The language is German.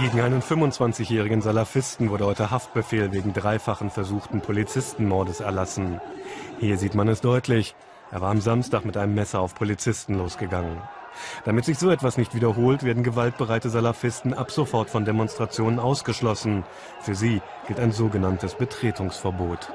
Gegen einen 25-jährigen Salafisten wurde heute Haftbefehl wegen dreifachen versuchten Polizistenmordes erlassen. Hier sieht man es deutlich. Er war am Samstag mit einem Messer auf Polizisten losgegangen. Damit sich so etwas nicht wiederholt, werden gewaltbereite Salafisten ab sofort von Demonstrationen ausgeschlossen. Für sie gilt ein sogenanntes Betretungsverbot.